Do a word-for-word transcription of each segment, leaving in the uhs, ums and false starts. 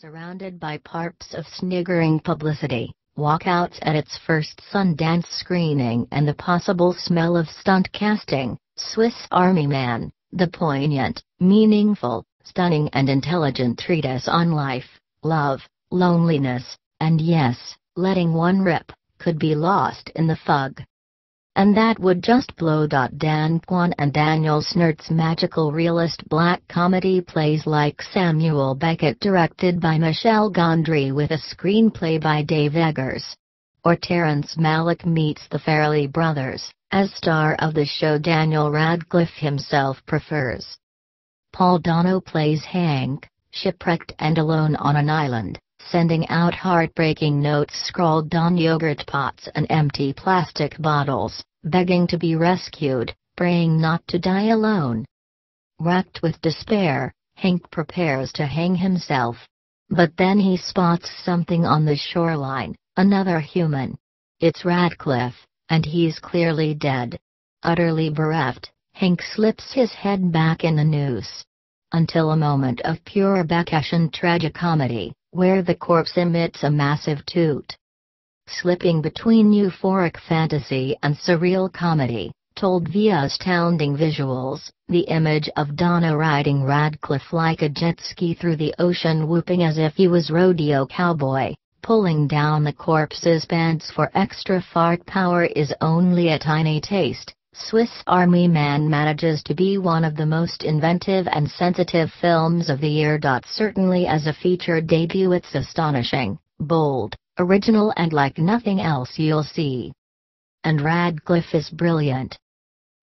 Surrounded by parps of sniggering publicity, walkouts at its first Sundance screening and the possible smell of stunt casting, Swiss Army Man, the poignant, meaningful, stunning and intelligent treatise on life, love, loneliness, and yes, letting one rip, could be lost in the fog. And that would just blow. Dan Kwan and Daniel Snert's magical realist black comedy plays like Samuel Beckett, directed by Michel Gondry with a screenplay by Dave Eggers. Or Terrence Malick meets the Farrelly Brothers, as star of the show Daniel Radcliffe himself prefers. Paul Dano plays Hank, shipwrecked and alone on an island, sending out heartbreaking notes scrawled on yogurt pots and empty plastic bottles, begging to be rescued, praying not to die alone. Racked with despair, Hank prepares to hang himself. But then he spots something on the shoreline, another human. It's Radcliffe, and he's clearly dead. Utterly bereft, Hank slips his head back in the noose. Until a moment of pure Beckettian tragicomedy, where the corpse emits a massive toot. Slipping between euphoric fantasy and surreal comedy, told via astounding visuals, the image of Donna riding Radcliffe like a jet ski through the ocean, whooping as if he was rodeo cowboy, pulling down the corpse's pants for extra fart power, is only a tiny taste. Swiss Army Man manages to be one of the most inventive and sensitive films of the year. Certainly as a feature debut, it's astonishing, bold, original and like nothing else you'll see. And Radcliffe is brilliant.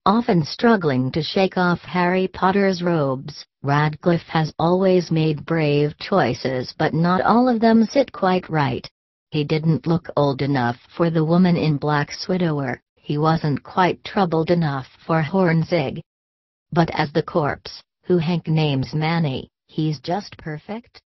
Often struggling to shake off Harry Potter's robes, Radcliffe has always made brave choices, but not all of them sit quite right. He didn't look old enough for the woman in black's widower. He wasn't quite troubled enough for Hornsig. But as the corpse, who Hank names Manny, he's just perfect.